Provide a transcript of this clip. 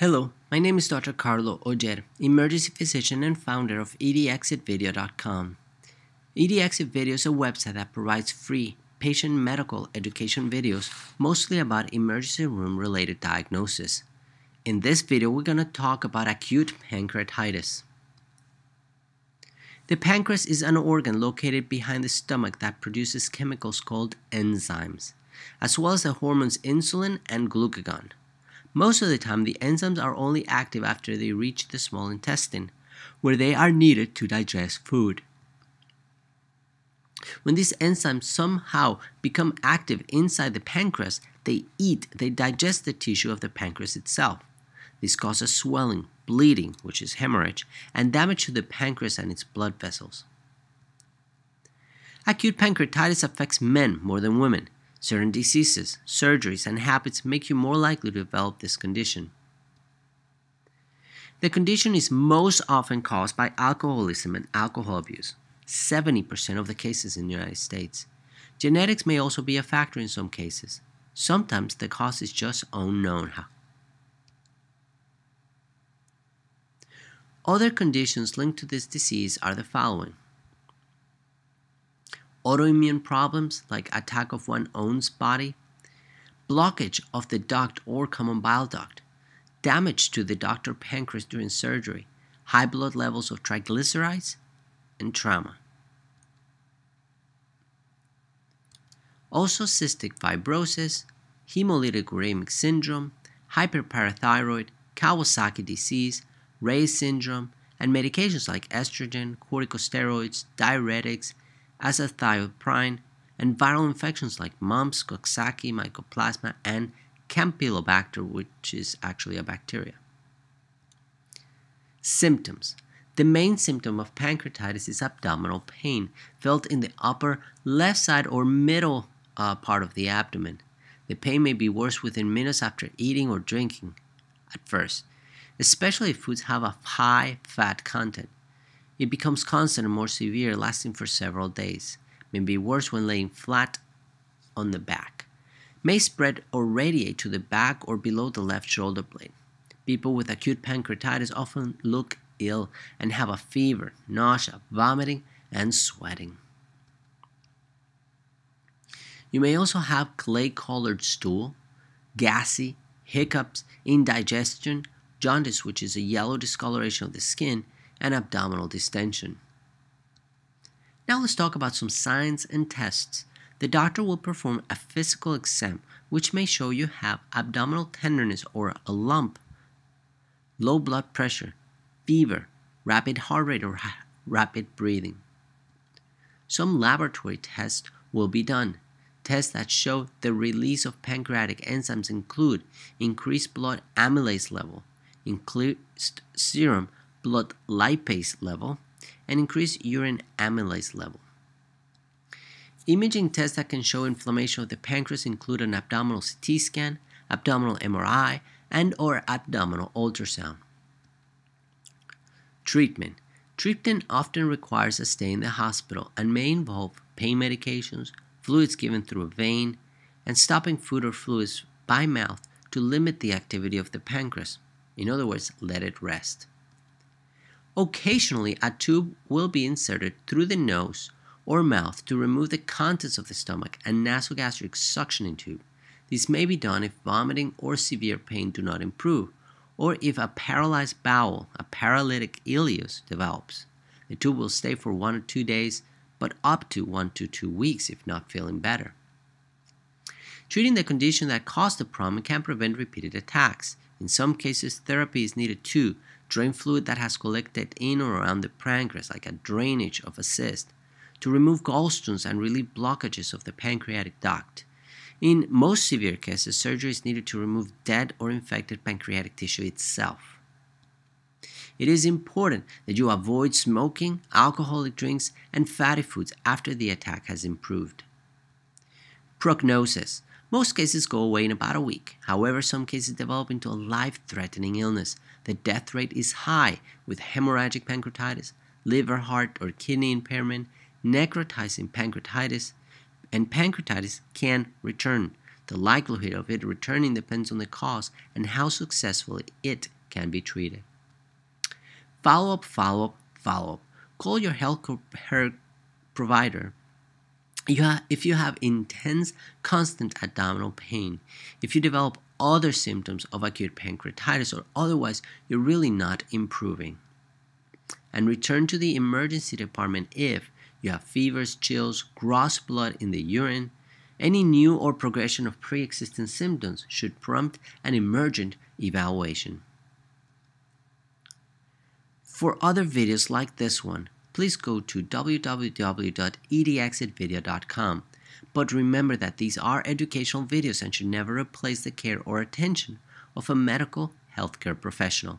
Hello, my name is Dr. Carlo Oller, emergency physician and founder of edexitvideo.com. edexitvideo is a website that provides free patient medical education videos, mostly about emergency room-related diagnosis. In this video, we're going to talk about acute pancreatitis. The pancreas is an organ located behind the stomach that produces chemicals called enzymes, as well as the hormones insulin and glucagon. Most of the time, the enzymes are only active after they reach the small intestine, where they are needed to digest food. When these enzymes somehow become active inside the pancreas, they digest the tissue of the pancreas itself. This causes swelling, bleeding, which is hemorrhage, and damage to the pancreas and its blood vessels. Acute pancreatitis affects men more than women. Certain diseases, surgeries, and habits make you more likely to develop this condition. The condition is most often caused by alcoholism and alcohol abuse, 70% of the cases in the United States. Genetics may also be a factor in some cases. Sometimes the cause is just unknown. Other conditions linked to this disease are the following. Autoimmune problems like attack of one's own body, blockage of the duct or common bile duct, damage to the duct or pancreas during surgery, high blood levels of triglycerides, and trauma. Also cystic fibrosis, hemolytic uremic syndrome, hyperparathyroid, Kawasaki disease, Ray syndrome, and medications like estrogen, corticosteroids, diuretics, azathioprine, and viral infections like mumps, Coxsackie, mycoplasma, and Campylobacter, which is actually a bacteria. Symptoms. The main symptom of pancreatitis is abdominal pain, felt in the upper left side or middle part of the abdomen. The pain may be worse within minutes after eating or drinking at first, especially if foods have a high fat content. It becomes constant and more severe, lasting for several days. May be worse when laying flat on the back. May spread or radiate to the back or below the left shoulder blade. People with acute pancreatitis often look ill and have a fever, nausea, vomiting, and sweating. You may also have clay-colored stool, gassy, hiccups, indigestion, jaundice, which is a yellow discoloration of the skin, and abdominal distension. Now let's talk about some signs and tests. The doctor will perform a physical exam, which may show you have abdominal tenderness or a lump, low blood pressure, fever, rapid heart rate or rapid breathing. Some laboratory tests will be done. Tests that show the release of pancreatic enzymes include increased blood amylase level, increased serum blood lipase level, and increased urine amylase level. Imaging tests that can show inflammation of the pancreas include an abdominal CT scan, abdominal MRI, and or abdominal ultrasound. Treatment. Treatment often requires a stay in the hospital and may involve pain medications, fluids given through a vein, and stopping food or fluids by mouth to limit the activity of the pancreas. In other words, let it rest. Occasionally, a tube will be inserted through the nose or mouth to remove the contents of the stomach and nasogastric suctioning tube. This may be done if vomiting or severe pain do not improve, or if a paralyzed bowel, a paralytic ileus, develops. The tube will stay for 1 or 2 days, but up to 1 to 2 weeks if not feeling better. Treating the condition that caused the problem can prevent repeated attacks. In some cases, therapy is needed too. Drain fluid that has collected in or around the pancreas, like a drainage of a cyst, to remove gallstones and relieve blockages of the pancreatic duct. In most severe cases, surgery is needed to remove dead or infected pancreatic tissue itself. It is important that you avoid smoking, alcoholic drinks, and fatty foods after the attack has improved. Prognosis. Most cases go away in about a week. However, some cases develop into a life-threatening illness. The death rate is high with hemorrhagic pancreatitis, liver, heart, or kidney impairment, necrotizing pancreatitis, and pancreatitis can return. The likelihood of it returning depends on the cause and how successfully it can be treated. Follow-up, follow-up, follow-up. Call your healthcare provider if you have intense, constant abdominal pain, if you develop other symptoms of acute pancreatitis, or otherwise you're really not improving. And return to the emergency department if you have fevers, chills, gross blood in the urine. Any new or progression of pre-existing symptoms should prompt an emergent evaluation. For other videos like this one, please go to www.edexitvideo.com. But remember that these are educational videos and should never replace the care or attention of a medical healthcare professional.